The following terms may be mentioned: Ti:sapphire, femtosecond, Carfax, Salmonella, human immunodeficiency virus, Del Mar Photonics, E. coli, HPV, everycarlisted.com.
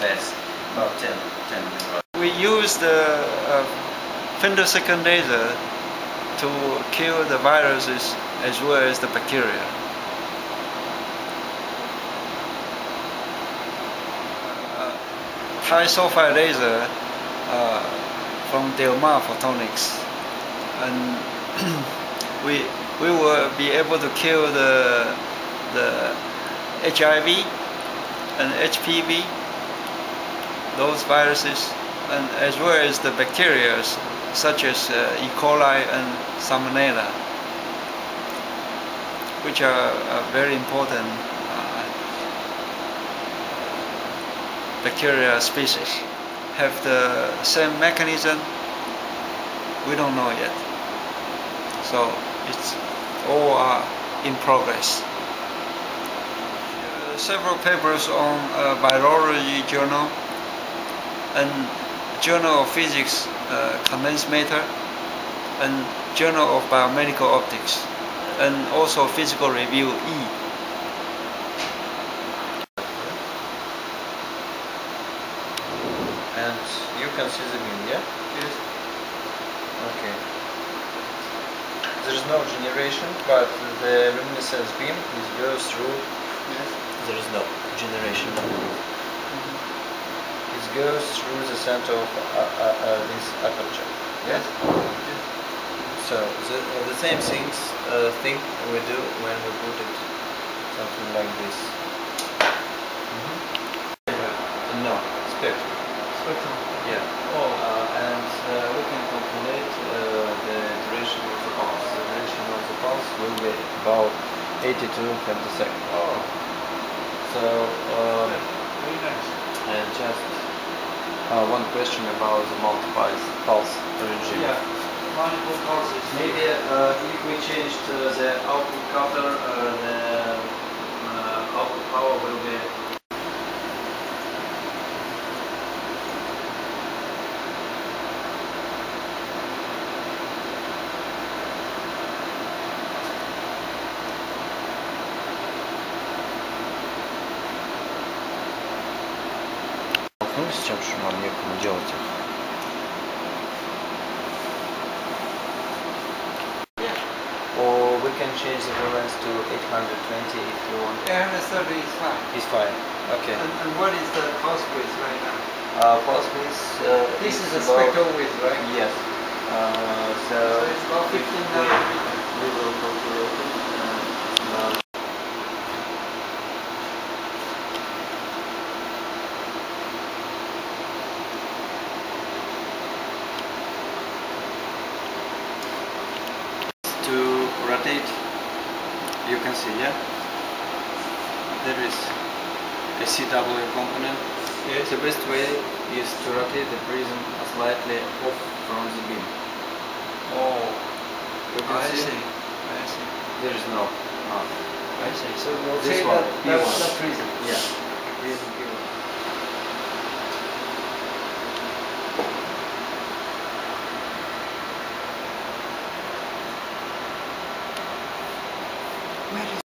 less, about 10 millivolts. We use the femtosecond laser to kill the viruses as well as the bacteria. Ti:sapphire laser from Del Mar Photonics, and we will be able to kill the HIV and HPV, those viruses, and as well as the bacteria such as E. coli and Salmonella, which are very important bacteria species. Have the same mechanism? We don't know yet. So it's all in progress. Several papers on biology journal and Journal of Physics Condensed Matter and Journal of Biomedical Optics, and also Physical Review E. And you can see the mean, yeah? Yes. Okay. There is no generation, but the luminescence beam is goes through. Yes. There is no generation. Mm-hmm. It goes through the center of this aperture. Yes. Yes. So the same thing we do when we put it something like this. Mm-hmm. No spectrum. Yeah. Oh, we can calculate the duration of the pulse. The duration of the pulse will be about 82 femtosecond. Oh. So, very nice. And just one question about the multiple pulse regime. Yeah, multiple pulses. Maybe if we changed the output coupler, the output power will be. С тем, что нам некому делать их. Yeah. Or we can change the balance to 820 if you want. 830 is fine. It's fine. Okay. And what is the pulse width right now? Pulse width. This is the spectral width, right? Yes. So it's about 15 nanometers. We will calculate it. Rotate, you can see, yeah? There is a CW component. Yes. The best way is to rotate the prism slightly off from the beam. Oh, you can I see. There is no. I see. So rotate that prism. Yeah. Prism.